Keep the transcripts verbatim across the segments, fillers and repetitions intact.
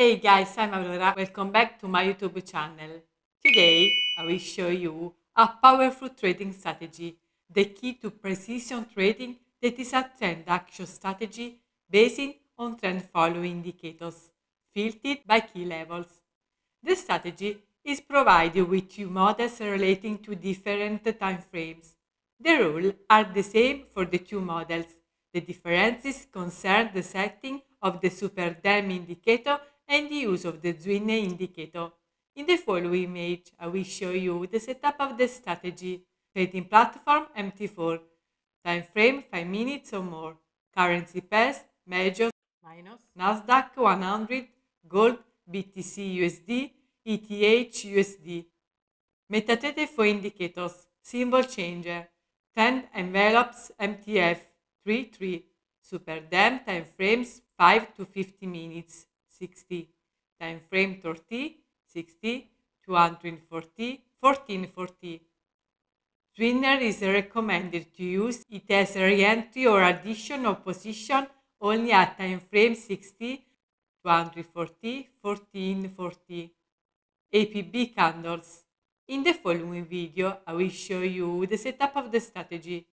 Hey guys, I'm Aurora. Welcome back to my YouTube channel. Today, I will show you a powerful trading strategy, the key to precision trading that is a trend action strategy based on trend following indicators, filtered by key levels. This strategy is provided with two models relating to different time frames. The rules are the same for the two models. The differences concern the setting of the SuperDem indicator and the use of the Zwinner indicator. In the following image, I will show you the setup of the strategy, trading platform M T four, time frame five minutes or more, currency pairs, majors, minors, Nasdaq one hundred, gold, B T C U S D, E T H U S D, MetaTrader four indicators, Symbol Changer, Trend Envelopes M T F three point three, SuperDem time frames five to fifty minutes, sixty, time frame thirty, sixty, two hundred forty, fourteen forty. Zwinner is recommended to use it as a re-entry or addition of position only at time frame sixty, two hundred forty, fourteen forty. A P B candles. In the following video, I will show you the setup of the strategy.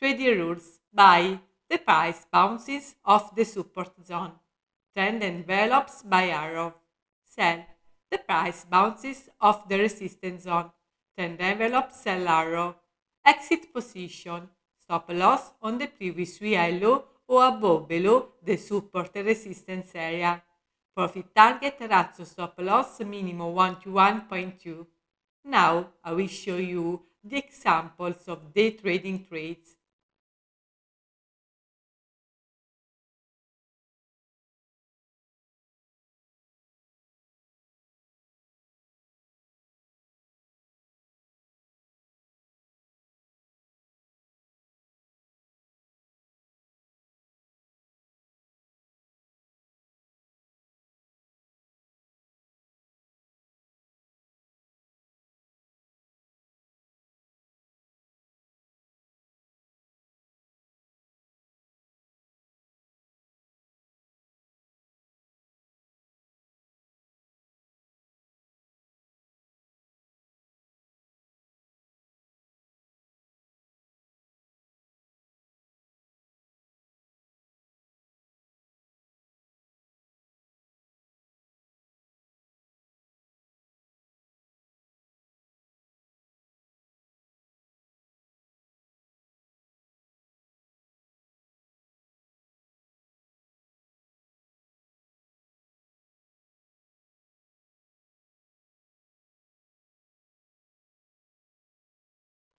Trading rules by the price bounces off the support zone. Trend envelopes by arrow. Sell. The price bounces off the resistance zone. Trend envelope sell arrow. Exit position. Stop loss on the previous V I low or above below the support resistance area. Profit target ratio stop loss minimum one to one point two. Now I will show you the examples of day trading trades.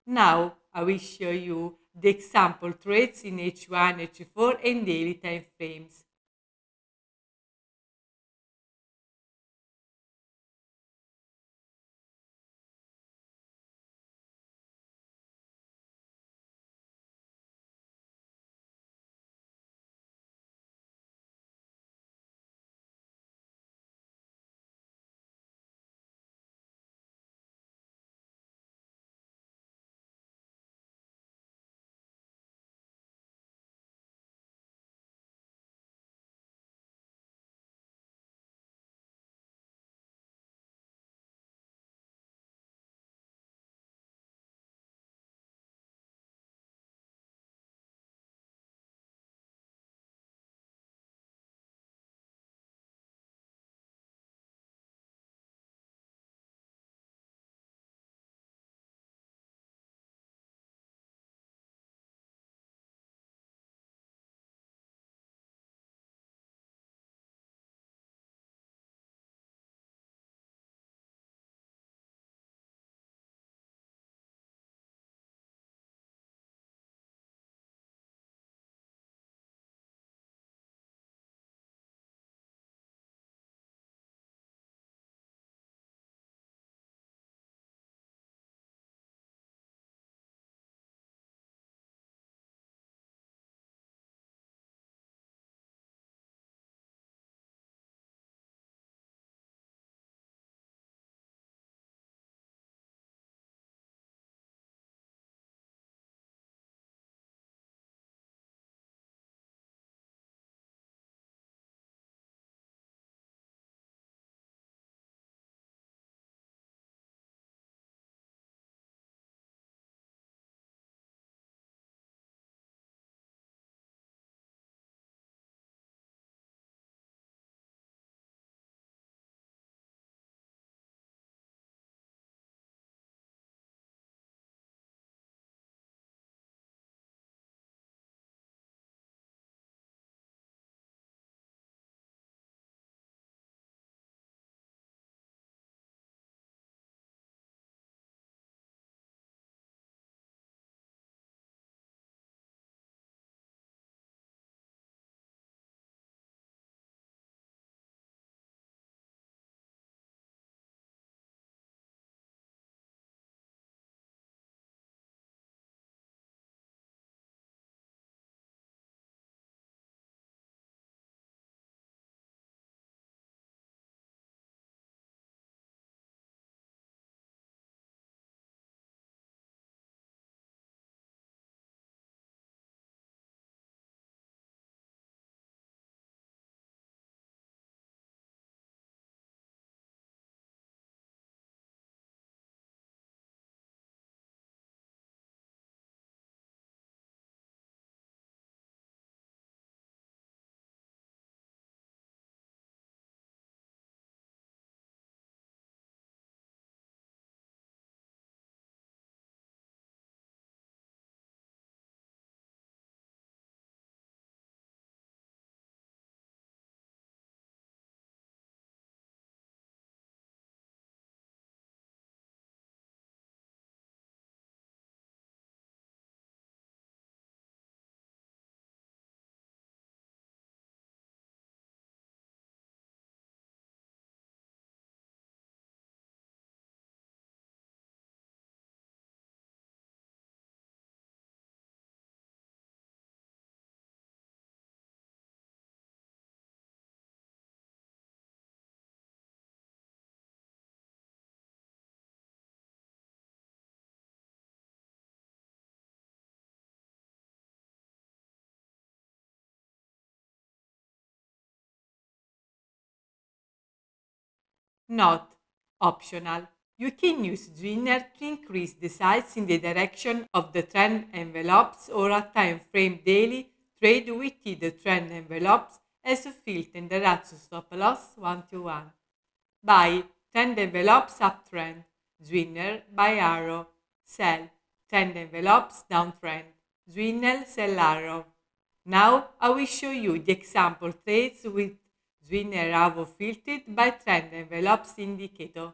Now I will show you the example trades in H one, H four and daily time frames. Note: optional. You can use Zwinner to increase the size in the direction of the trend envelopes or a time frame daily trade with the trend envelopes as a filter and the ratio stop loss one to one. Buy trend envelopes uptrend, Zwinner buy arrow. Sell trend envelopes downtrend, Zwinner sell arrow. Now I will show you the example trades with Zwinner arrow filtered by trend envelopes indicator.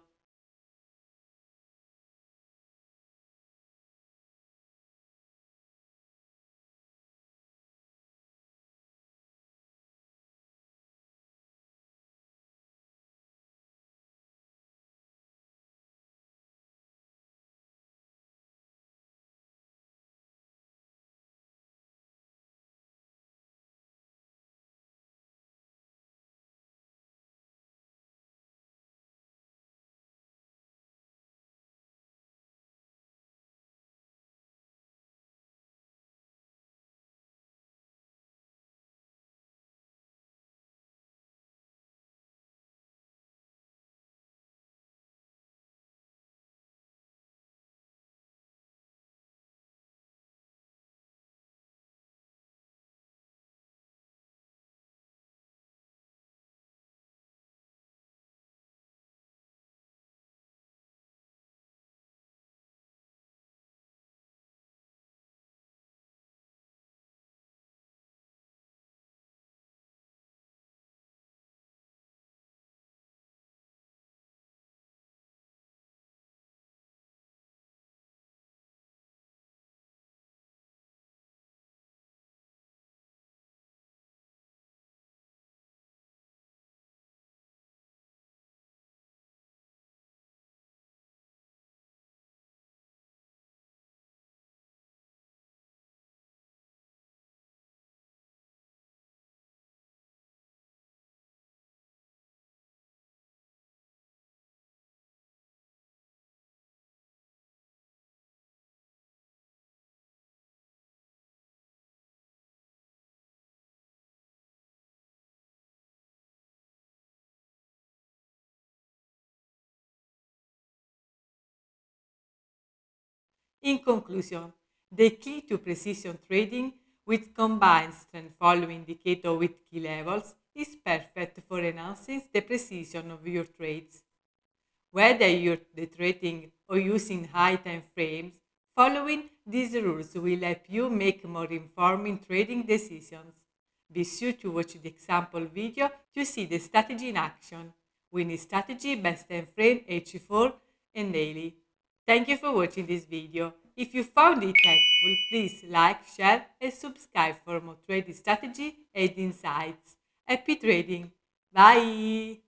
In conclusion, the key to precision trading, which combines trend follow indicator with key levels, is perfect for enhancing the precision of your trades. Whether you're day trading or using high time frames, following these rules will help you make more informed trading decisions. Be sure to watch the example video to see the strategy in action. Winning strategy, best time frame, H four and daily. Thank you for watching this video. If you found it helpful, please like, share and subscribe for more trading strategy and insights. Happy trading! Bye!